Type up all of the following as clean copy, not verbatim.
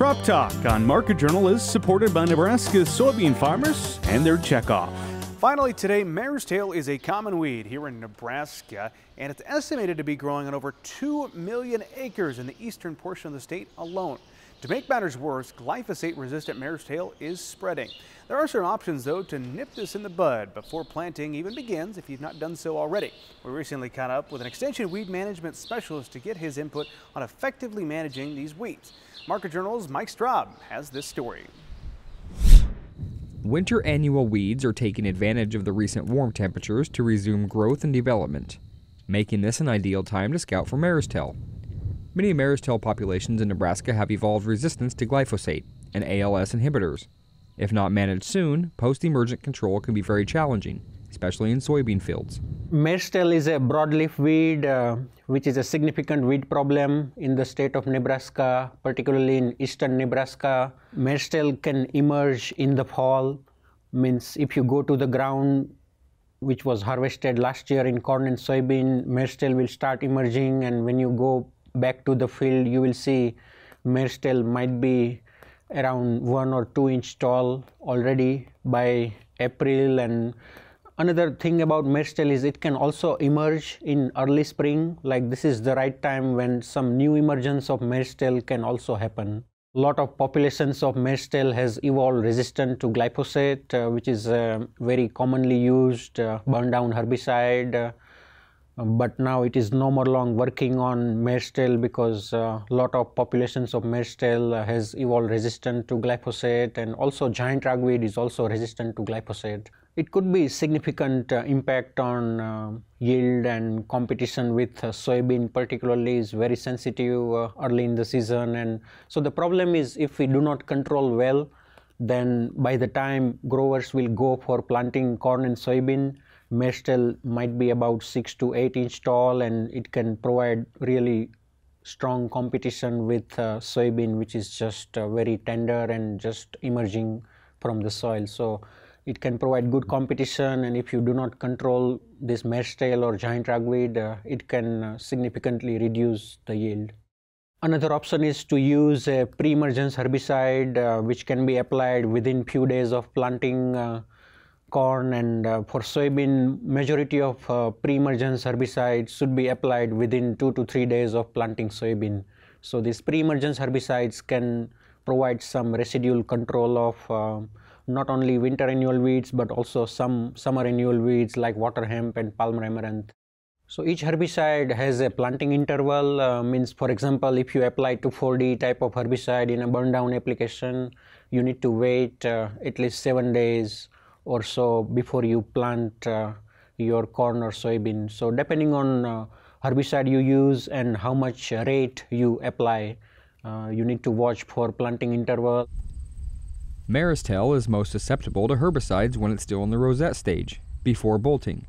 Crop Talk on Market Journal is supported by Nebraska soybean farmers and their checkoff. Finally today, mare's tail is a common weed here in Nebraska, and it's estimated to be growing on over 2 million acres in the eastern portion of the state alone. To make matters worse, glyphosate-resistant mare's tail is spreading. There are certain options, though, to nip this in the bud before planting even begins if you've not done so already. We recently caught up with an extension weed management specialist to get his input on effectively managing these weeds. Market Journal's Mike Straub has this story. Winter annual weeds are taking advantage of the recent warm temperatures to resume growth and development, making this an ideal time to scout for mare's tail. Many mare's tail populations in Nebraska have evolved resistance to glyphosate and ALS inhibitors. If not managed soon, post-emergent control can be very challenging, especially in soybean fields. Mare's tail is a broadleaf weed, which is a significant weed problem in the state of Nebraska, particularly in eastern Nebraska. Mare's tail can emerge in the fall. Means if you go to the ground which was harvested last year in corn and soybean, mare's tail will start emerging, and when you go back to the field, you will see mare's tail might be around 1 or 2 inches tall already by April. And another thing about mare's tail is it can also emerge in early spring. Like, this is the right time when some new emergence of mare's tail can also happen. A lot of populations of mare's tail has evolved resistant to glyphosate, which is a very commonly used burn down herbicide. But now it is no more long working on mare's tail because a lot of populations of mare's tail has evolved resistant to glyphosate, and also giant ragweed is also resistant to glyphosate. It could be significant impact on yield, and competition with soybean particularly is very sensitive early in the season. And so the problem is, if we do not control well, then by the time growers will go for planting corn and soybean, mare's tail might be about 6 to 8 inches tall, and it can provide really strong competition with soybean, which is just very tender and just emerging from the soil. So it can provide good competition, and if you do not control this mare's tail or giant ragweed, it can significantly reduce the yield. Another option is to use a pre-emergence herbicide, which can be applied within few days of planting corn, and for soybean, majority of pre-emergence herbicides should be applied within 2 to 3 days of planting soybean. So these pre-emergence herbicides can provide some residual control of not only winter annual weeds but also some summer annual weeds like water hemp and palmer amaranth. So each herbicide has a planting interval. Means, for example, if you apply 2,4-D type of herbicide in a burn down application, you need to wait at least 7 days or so before you plant your corn or soybean. So depending on herbicide you use and how much rate you apply, you need to watch for planting interval. Mare's tail is most susceptible to herbicides when it's still in the rosette stage, before bolting.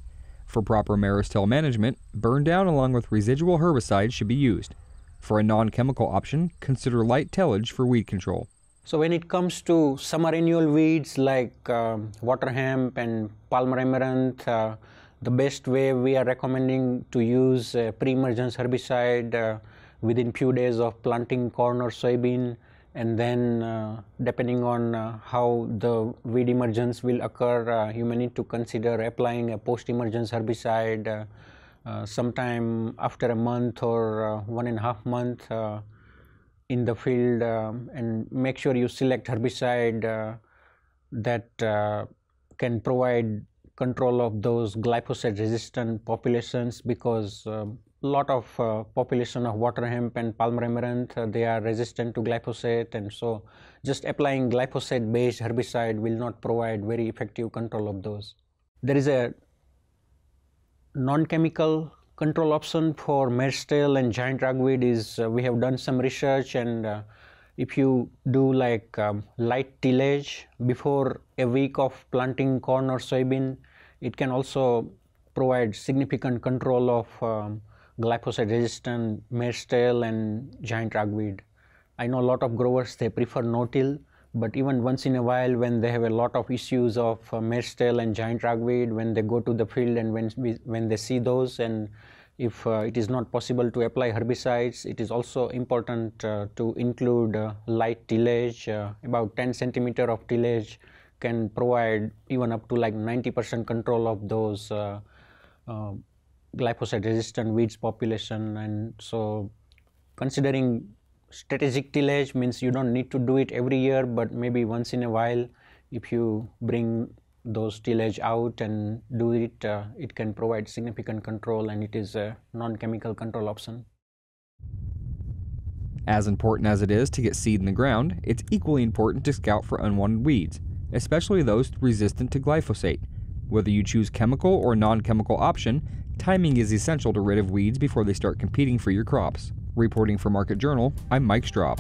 For proper mare's tail management, burn down along with residual herbicides should be used. For a non-chemical option, consider light tillage for weed control. So when it comes to summer annual weeds like water hemp and palmer amaranth, the best way we are recommending to use pre-emergence herbicide within few days of planting corn or soybean, and then depending on how the weed emergence will occur, you may need to consider applying a post-emergence herbicide sometime after a month or 1.5 months in the field, and make sure you select herbicide that can provide control of those glyphosate resistant populations, because a lot of population of water hemp and palmer amaranth, they are resistant to glyphosate, and so just applying glyphosate based herbicide will not provide very effective control of those. There is a non-chemical control option for mare's tail and giant ragweed. Is we have done some research, and if you do like light tillage before a week of planting corn or soybean, it can also provide significant control of glyphosate resistant mare's tail and giant ragweed. I know a lot of growers, they prefer no-till, but even once in a while when they have a lot of issues of mare's tail and giant ragweed, when they go to the field and when they see those, and If it is not possible to apply herbicides, it is also important to include light tillage. About 10 centimeter of tillage can provide even up to like 90% control of those glyphosate resistant weeds population. And so considering strategic tillage means you don't need to do it every year, but maybe once in a while if you bring those tillage out and do it, it can provide significant control, and it is a non-chemical control option. As important as it is to get seed in the ground, it's equally important to scout for unwanted weeds, especially those resistant to glyphosate. Whether you choose chemical or non-chemical option, timing is essential to rid of weeds before they start competing for your crops. Reporting for Market Journal, I'm Mike Straub.